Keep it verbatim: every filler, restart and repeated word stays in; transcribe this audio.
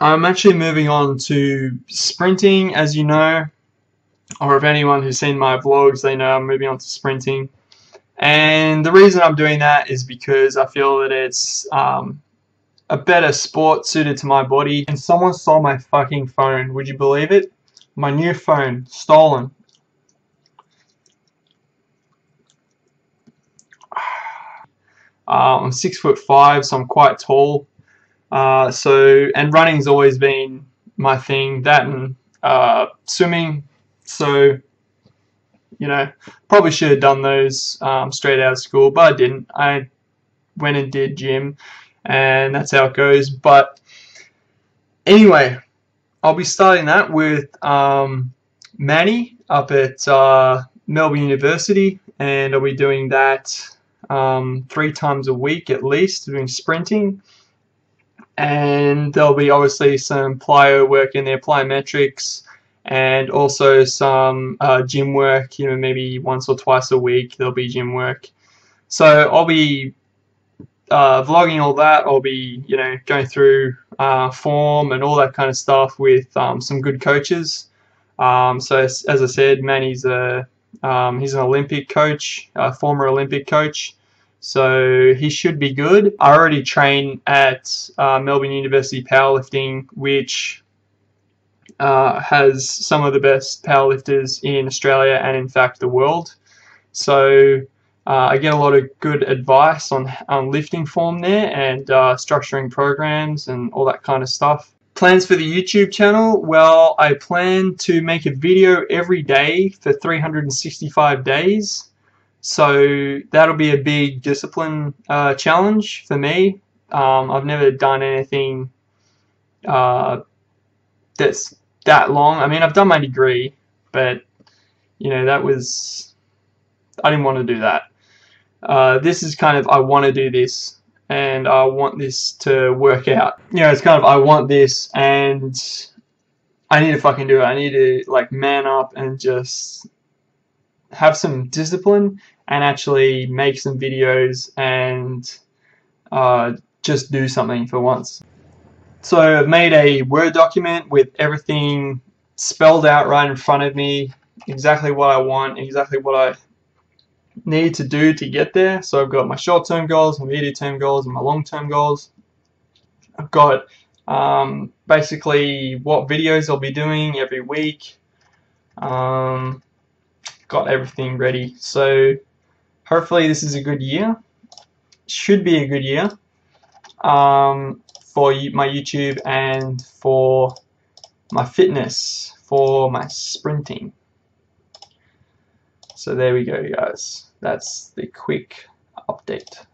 I'm actually moving on to sprinting, as you know, or if anyone who's seen my vlogs, they know I'm moving on to sprinting. And the reason I'm doing that is because I feel that it's um, a better sport suited to my body. And someone stole my fucking phone. Would you believe it? My new phone. Stolen. Uh, I'm six foot five, so I'm quite tall. Uh, so and running's always been my thing. That and uh, swimming. So you know, probably should have done those um, straight out of school, but I didn't. I went and did gym, and that's how it goes. But anyway, I'll be starting that with um, Manny up at uh, Melbourne University, and I'll be doing that um, three times a week at least, doing sprinting. And there'll be obviously some plyo work in there, plyometrics, and also some uh, gym work, you know, maybe once or twice a week there'll be gym work. So I'll be uh, vlogging all that. I'll be, you know, going through uh, form and all that kind of stuff with um, some good coaches. Um, so as, as I said, Manny's a, um, he's an Olympic coach, a former Olympic coach. So he should be good. I already train at uh, Melbourne University Powerlifting, which uh, has some of the best powerlifters in Australia and in fact the world. So uh, I get a lot of good advice on, on lifting form there and uh, structuring programs and all that kind of stuff. Plans for the YouTube channel? Well, I plan to make a video every day for three hundred sixty-five days. So that'll be a big discipline uh, challenge for me. Um, I've never done anything uh, that's that long. I mean, I've done my degree, but you know, that was, I didn't want to do that. Uh, this is kind of, I want to do this and I want this to work out. You know, it's kind of, I want this and I need to fucking do it. I need to like man up and just have some discipline and actually make some videos and uh, just do something for once. So I've made a Word document with everything spelled out right in front of me, exactly what I want, exactly what I need to do to get there. So I've got my short-term goals, my medium-term goals, and my long-term goals. I've got um, basically what videos I'll be doing every week. Um, got everything ready, so hopefully this is a good year. Should be a good year um, for my YouTube and for my fitness, for my sprinting. So there we go, guys, that's the quick update.